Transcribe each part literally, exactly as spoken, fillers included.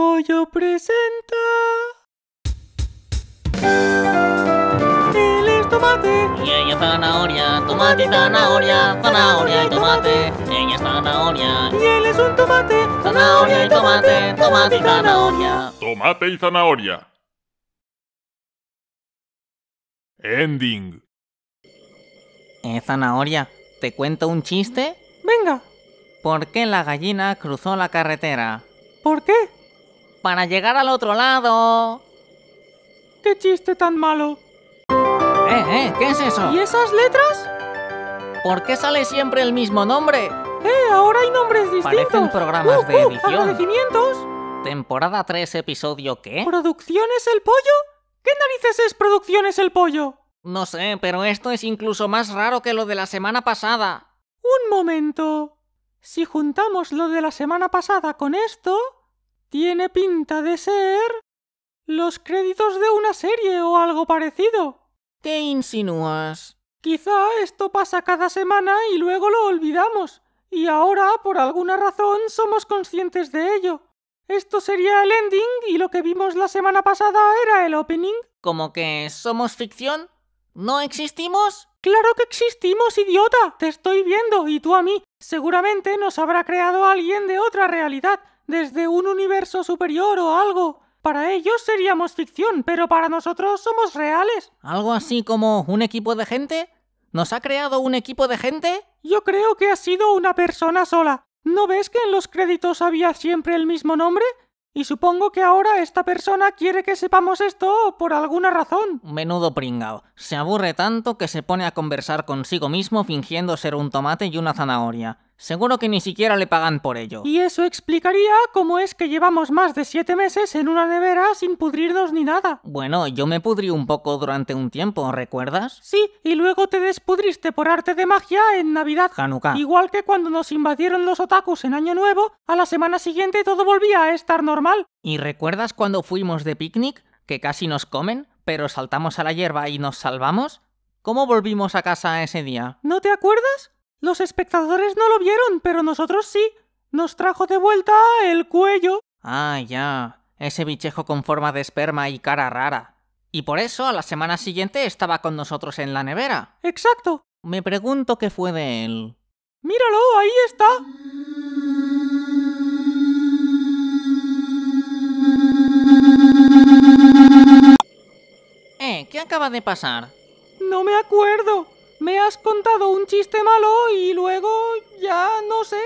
Pollo presenta... Él es tomate. Y ella es zanahoria. Tomate y zanahoria. Zanahoria y tomate. Ella es zanahoria. Y él es un tomate. Zanahoria y tomate. Tomate y zanahoria. Tomate y zanahoria. Ending. Eh, zanahoria, ¿te cuento un chiste? Venga. ¿Por qué la gallina cruzó la carretera? ¿Por qué? ¡Para llegar al otro lado! ¡Qué chiste tan malo! ¡Eh, eh! ¿Qué es eso? ¿Y esas letras? ¿Por qué sale siempre el mismo nombre? ¡Eh! Ahora hay nombres distintos. Parecen programas uh, de uh, edición. ¡Agradecimientos! ¿Temporada tres, episodio qué? ¿Producciones el pollo? ¿Qué narices es Producciones el pollo? No sé, pero esto es incluso más raro que lo de la semana pasada. Un momento... Si juntamos lo de la semana pasada con esto, tiene pinta de ser los créditos de una serie o algo parecido. ¿Qué insinúas? Quizá esto pasa cada semana y luego lo olvidamos, y ahora, por alguna razón, somos conscientes de ello. Esto sería el ending y lo que vimos la semana pasada era el opening. ¿Como que somos ficción? ¿No existimos? ¡Claro que existimos, idiota! Te estoy viendo, y tú a mí. Seguramente nos habrá creado alguien de otra realidad, desde un universo superior o algo. Para ellos seríamos ficción, pero para nosotros somos reales. ¿Algo así como un equipo de gente? ¿Nos ha creado un equipo de gente? Yo creo que ha sido una persona sola. ¿No ves que en los créditos había siempre el mismo nombre? Y supongo que ahora esta persona quiere que sepamos esto por alguna razón. Menudo pringao. Se aburre tanto que se pone a conversar consigo mismo fingiendo ser un tomate y una zanahoria. Seguro que ni siquiera le pagan por ello. Y eso explicaría cómo es que llevamos más de siete meses en una nevera sin pudrirnos ni nada. Bueno, yo me pudrí un poco durante un tiempo, ¿recuerdas? Sí, y luego te despudriste por arte de magia en Navidad. Hanukkah. Igual que cuando nos invadieron los otakus en Año Nuevo, a la semana siguiente todo volvía a estar normal. ¿Y recuerdas cuando fuimos de picnic, que casi nos comen, pero saltamos a la hierba y nos salvamos? ¿Cómo volvimos a casa ese día? ¿No te acuerdas? Los espectadores no lo vieron, pero nosotros sí. Nos trajo de vuelta el cuello. Ah, ya. Ese bichejo con forma de esperma y cara rara. Y por eso, a la semana siguiente estaba con nosotros en la nevera. Exacto. Me pregunto qué fue de él. Míralo, ahí está. Eh, ¿qué acaba de pasar? No me acuerdo. Me has contado un chiste malo y luego... ya no sé.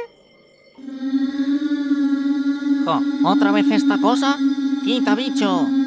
Jo, ¿otra vez esta cosa? ¡Quita, bicho!